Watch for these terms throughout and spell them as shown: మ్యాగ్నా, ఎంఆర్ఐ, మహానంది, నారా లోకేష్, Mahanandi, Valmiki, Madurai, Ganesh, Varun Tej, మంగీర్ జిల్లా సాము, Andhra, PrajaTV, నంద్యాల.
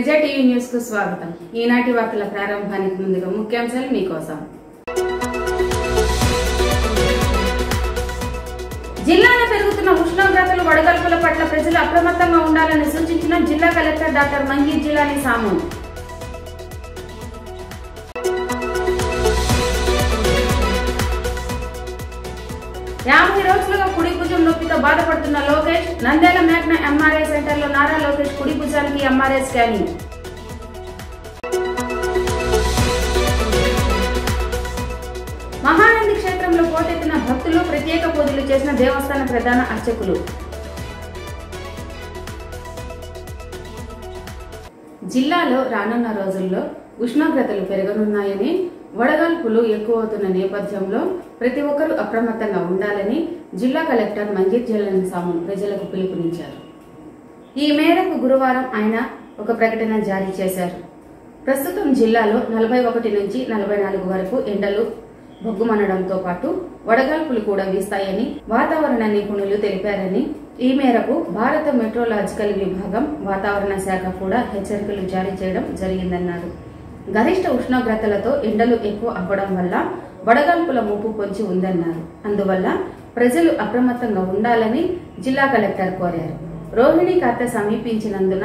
ప్రజా TV news కు స్వాగతం। ఈనాటి వార్తల ప్రారంభానికి ముందుగా ముఖ్యాంశాలు మీ కోసం। జిల్లాలో పెరుగుతున్న ఉష్ణోగ్రతలు వడగల్పుల పట్ల ప్రజలు అప్రమత్తంగా ఉండాలని సూచించిన జిల్లా కలెక్టర్ డాక్టర్ మంగీర్ జిల్లాని సాము। याबे रोज कुछ भुजम नोपि तो बाधपड़ Lokesh Nandyal Magna MRI centre लो नारा लोकेश कुछ भुजा की एमआरआई स्कैनिंग। महानंदी क्षेत्र में पोटेत्तिन भक्तुलु प्रत्येक पूजलु चेसिन देवस्थान प्रधान अर्चकुलु। జిల్లాలో రానున్న రోజుల్లో ఉష్ణోగ్రతలు పెరుగుతున్నాయని వడగల్పులు ఎక్కువవుతున్న నేపథ్యంలో ప్రతి ఒక్కరూ అప్రమత్తంగా ఉండాలని జిల్లా కలెక్టర్ మంగీర్ జిల్లాని సాము ప్రజలకు పిలుపునిచ్చారు। ఈ మేరకు గురువారం ఆయన ఒక ప్రకటన జారీ చేశారు। ప్రస్తుతం జిల్లాలో 41 నుంచి 44 వరకు ఎండలు బొగ్గుమనడంతో పాటు వడగల్పులు కూడా వీస్తాయని వాతావరణ నిపుణులు తెలిపారని, ఈ మేరకు భారత మెట్రోలాజికల్ విభాగం వాతావరణ శాఖ కూడా హెచ్చరికలు జారీ చేయడం జరిగిందన్నారు। గరిష్ట ఉష్ణోగ్రతలతో ఎండలు ఎక్కువ అవ్వడం వల్ల వడగల్పుల ముప్పు పొంచి ఉందన్నారు। అందువల్ల ప్రజలు అప్రమత్తంగా ఉండాలని జిల్లా కలెక్టర్ కోరారు। రోహిణి కార్త సమీపించినందున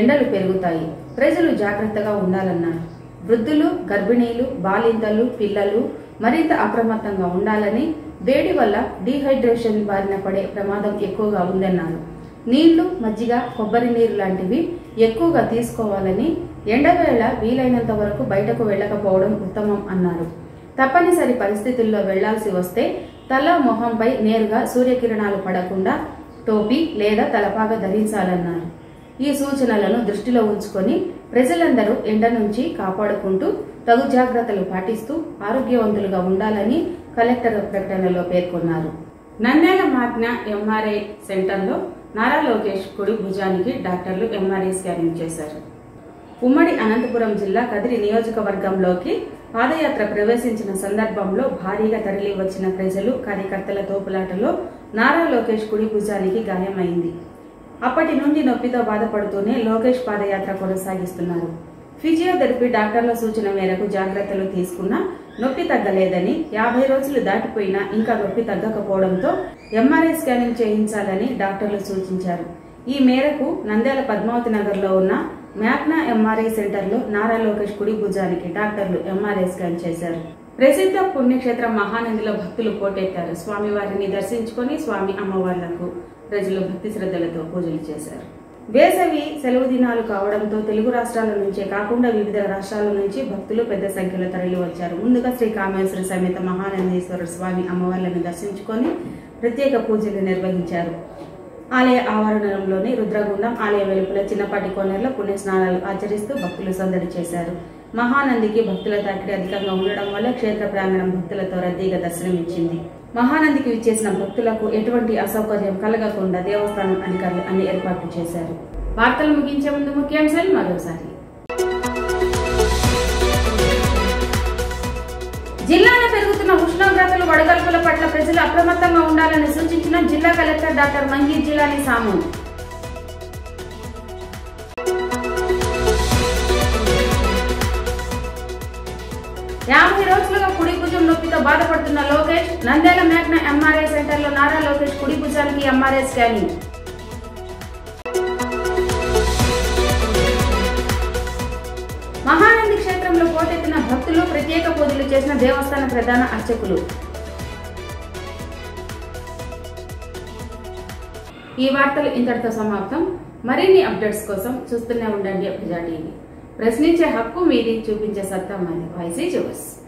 ఎండలు పెరుగుతాయి, ప్రజలు జాగ్రత్తగా ఉండాలన్నారు। వృద్ధులు, గర్భిణీలు, బాలింతలు, పిల్లలు మరింత అప్రమత్తంగా ఉండాలని, వేడి వల్ల డీహైడ్రేషన్ బారిన పడే ప్రమాదం ఎక్కువగా ఉందన్నారు। నీళ్లు, మజ్జిగ, కొబ్బరి నీరు లాంటివి ఎక్కువగా తీసుకోవాలని, ఎండవేళ వీలైనంత వరకు బయటకు వెళ్ళకపోవడం ఉత్తమం అన్నారు। తప్పనిసరి పరిస్థితుల్లో వెళ్లాల్సి వస్తే తల, మొహంపై నేరుగా సూర్యకిరణాలు పడకుండా టోపీ లేదా తలపాగా ధరించాలన్నారు। ఈ సూచనలను దృష్టిలో ఉంచుకొని ప్రజలందరూ ఎండ నుంచి కాపాడుకుంటూ తగు జాగ్రత్తలు పాటిస్తూ ఆరోగ్యవంతులుగా ఉండాలని కలెక్టర్ ప్రకటనలో పేర్కొన్నారు। నంద్యాల మాగ్నా ఎంఆర్ఐ సెంటర్లో నారా లోకేష్ కుడి భుజానికి డాక్టర్లు ఎంఆర్ఐ స్కానింగ్ చేశారు। ఉమ్మడి అనంతపురం జిల్లా కదిరి నియోజకవర్గంలోకి పాదయాత్ర ప్రవేశించిన సందర్భంలో భారీగా తరలి వచ్చిన ప్రజలు, కార్యకర్తల తోపులాటలో నారా లోకేష్ కుడి భుజానికి గాయమైంది। అప్పటి నుండి నొప్పితో బాధపడుతూనే లోకేష్ పాదయాత్ర కొనసాగిస్తున్నారు। ఫిజియోథెరపీ డాక్టర్ల సూచన మేరకు జాగ్రత్తలు తీసుకున్నా నొప్పి తగ్గలేదని, 50 రోజులు దాటిపోయినా ఇంకా నొప్పి తగ్గకపోవడంతో ఎంఆర్ఐ స్కానింగ్ చేయించాలని డాక్టర్లు సూచించారు। ఈ మేరకు నంద్యాల పద్మావతి నగర్లో ఉన్న మ్యాగ్నా ఎంఆర్ఐ సెంటర్లో నారా లోకేష్ కుడి భుజానికి డాక్టర్లు ఎంఆర్ఐ స్కాన్ చేశారు। ప్రసిద్ధ పుణ్యక్షేత్రం మహానందిలో భక్తులు పోటెత్తారు। స్వామివారిని దర్శించుకుని స్వామి అమ్మవార్లకు ప్రజలు భక్తి శ్రద్ధలతో పూజలు చేశారు। వేసవి సెలవు దినాలు కావడంతో తెలుగు రాష్ట్రాల నుంచే కాకుండా వివిధ రాష్ట్రాల నుంచి భక్తులు పెద్ద సంఖ్యలో తరలి వచ్చారు। ముందుగా శ్రీ కామేశ్వర సమేత మహానందేశ్వర స్వామి అమ్మవార్లను దర్శించుకొని ప్రత్యేక పూజలు నిర్వహించారు। ఆలయ ఆవరణంలోని రుద్రగుండం, ఆలయ వెలుపల చిన్నపాటి కోనేరులో పుణ్యస్నానాలు ఆచరిస్తూ భక్తులు సందడి చేశారు। మహానందికి భక్తుల తాకిడి అధికంగా ఉండడం వల్ల క్షేత్ర ప్రాంగణం భక్తులతో రద్దీగా దర్శనమిచ్చింది। మహానందికి విచ్చేసిన భక్తులకు ఎటువంటి అసౌకర్యం కలగకుండా దేవస్థానం అధికారులు అన్ని ఏర్పాట్లు చేశారు। వార్తలు ముగించే ముందు ముఖ్యాంశాలు మరోసారి। జిల్లాలో పెరుగుతున్న ఉష్ణోగ్రతలు వడగల్పుల పట్ల ప్రజలు అప్రమత్తంగా ఉండాలని సూచించిన జిల్లా కలెక్టర్ డాక్టర్ మంగీర్ జిల్లాని సాము। నొప్పితో బాధపడుతున్న లోకేష్ నంద్యాల మ్యాగ్నా ఎంఆర్ఐ సెంటర్లో నారా లోకేష్ కుడి భుజానికి ఎంఆర్ఐ స్కానింగ్। మహానంది క్షేత్రంలో పోటెత్తిన భక్తులు ప్రత్యేక పూజలు చేసిన దేవస్థాన ప్రధాన అర్చకులు। ఈ వార్తలు ఇంతటితో సమాప్తం। మరిన్ని అప్డేట్స్ కోసం చూస్తూనే ఉండండి ప్రజా టీవీ। ప్రశ్నించే హక్కు మీది, చూపించే సత్తా మాది।